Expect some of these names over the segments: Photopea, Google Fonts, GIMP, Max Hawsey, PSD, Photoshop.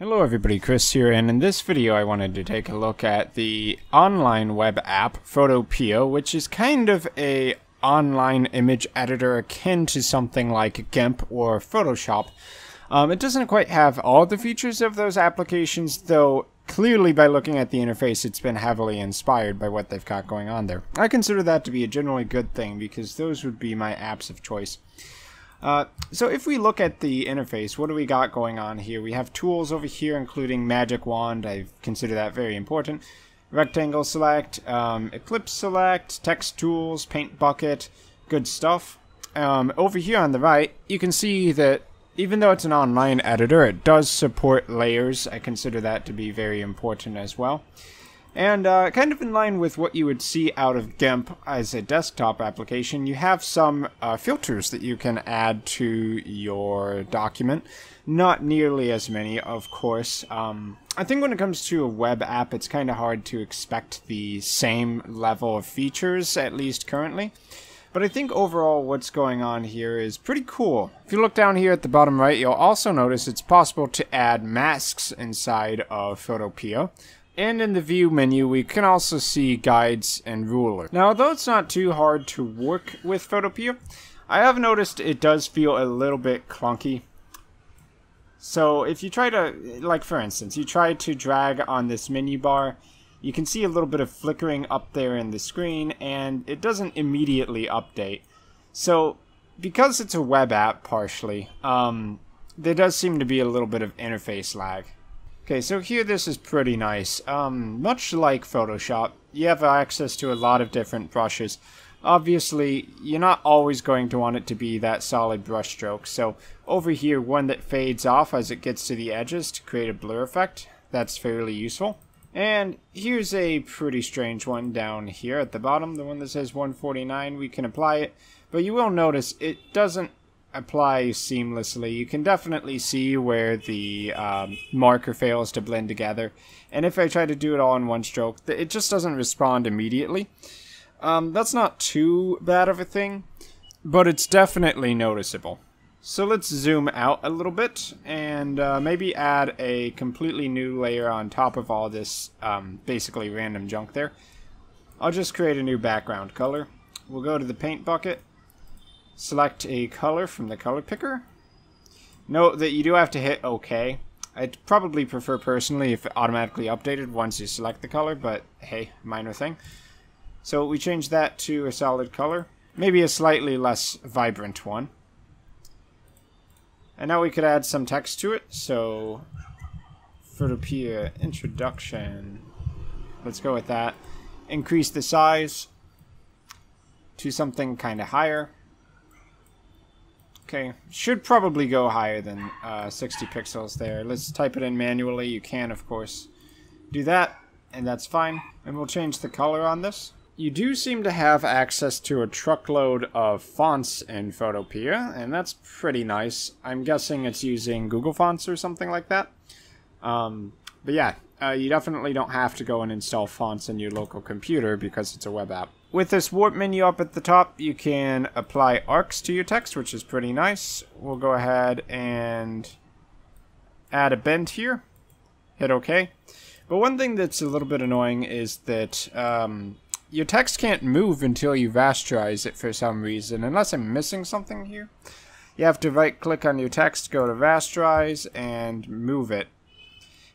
Hello everybody, Chris here, and in this video I wanted to take a look at the online web app Photopea, which is kind of a online image editor akin to something like GIMP or Photoshop. It doesn't quite have all the features of those applications, though clearly by looking at the interface it's been heavily inspired by what they've got going on there. I consider that to be a generally good thing because those would be my apps of choice. So if we look at the interface, what do we got going on here? We have tools over here, including Magic Wand. I consider that very important. Rectangle Select, Eclipse Select, Text Tools, Paint Bucket, good stuff. Over here on the right, you can see that even though it's an online editor, it does support layers. I consider that to be very important as well. And kind of in line with what you would see out of GIMP as a desktop application, you have some filters that you can add to your document. Not nearly as many, of course. I think when it comes to a web app, it's kind of hard to expect the same level of features, at least currently. But I think overall what's going on here is pretty cool. If you look down here at the bottom right, you'll also notice it's possible to add masks inside of Photopea. And in the view menu, we can also see guides and ruler. Now, although it's not too hard to work with Photopea, I have noticed it does feel a little bit clunky. So if you try to, like for instance, you try to drag on this menu bar, you can see a little bit of flickering up there in the screen, and it doesn't immediately update. So because it's a web app partially, there does seem to be a little bit of interface lag. Okay, so here this is pretty nice. Much like Photoshop, you have access to a lot of different brushes. Obviously, you're not always going to want it to be that solid brush stroke. So over here, one that fades off as it gets to the edges to create a blur effect. That's fairly useful. And here's a pretty strange one down here at the bottom, the one that says 149. We can apply it, but you will notice it doesn't apply seamlessly. You can definitely see where the marker fails to blend together, and if I try to do it all in one stroke, it just doesn't respond immediately. That's not too bad of a thing, but it's definitely noticeable. So let's zoom out a little bit and maybe add a completely new layer on top of all this basically random junk there. I'll just create a new background color. We'll go to the paint bucket. Select a color from the color picker. Note that you do have to hit OK. I'd probably prefer personally if it automatically updated once you select the color, but hey, minor thing. So we change that to a solid color, maybe a slightly less vibrant one. And now we could add some text to it. So Photopea introduction. Let's go with that. Increase the size to something kind of higher. Okay, should probably go higher than 60 pixels there. Let's type it in manually. You can, of course, do that, and that's fine. And we'll change the color on this. You do seem to have access to a truckload of fonts in Photopea, and that's pretty nice. I'm guessing it's using Google Fonts or something like that. But yeah, you definitely don't have to go and install fonts in your local computer because it's a web app. With this warp menu up at the top, you can apply arcs to your text, which is pretty nice. We'll go ahead and add a bend here. Hit OK. But one thing that's a little bit annoying is that your text can't move until you rasterize it for some reason, unless I'm missing something here. You have to right-click on your text, go to rasterize, and move it.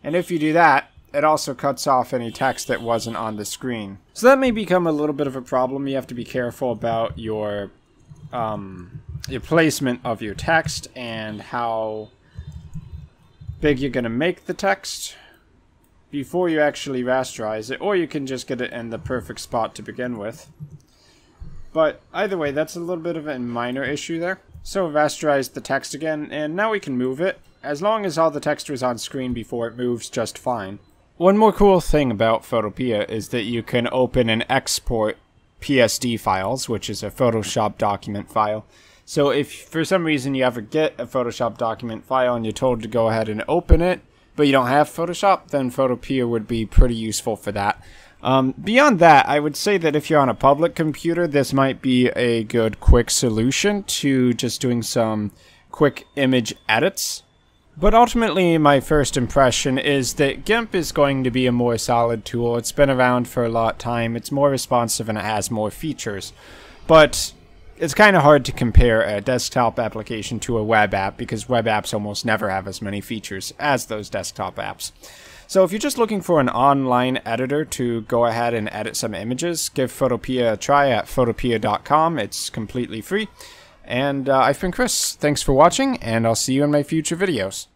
And if you do that, it also cuts off any text that wasn't on the screen. So that may become a little bit of a problem. You have to be careful about your placement of your text and how big you're going to make the text before you actually rasterize it, or you can just get it in the perfect spot to begin with. But either way, that's a little bit of a minor issue there. So rasterize the text again, and now we can move it. As long as all the text was on screen before, it moves just fine. One more cool thing about Photopea is that you can open and export PSD files, which is a Photoshop document file. So if for some reason you ever get a Photoshop document file and you're told to go ahead and open it, but you don't have Photoshop, then Photopea would be pretty useful for that. Beyond that, I would say that if you're on a public computer, this might be a good quick solution to just doing some quick image edits. But ultimately, my first impression is that GIMP is going to be a more solid tool. It's been around for a lot of time, it's more responsive, and it has more features. But it's kind of hard to compare a desktop application to a web app because web apps almost never have as many features as those desktop apps. So if you're just looking for an online editor to go ahead and edit some images, give Photopea a try at photopea.com. It's completely free. And I've been Chris. Thanks for watching, and I'll see you in my future videos.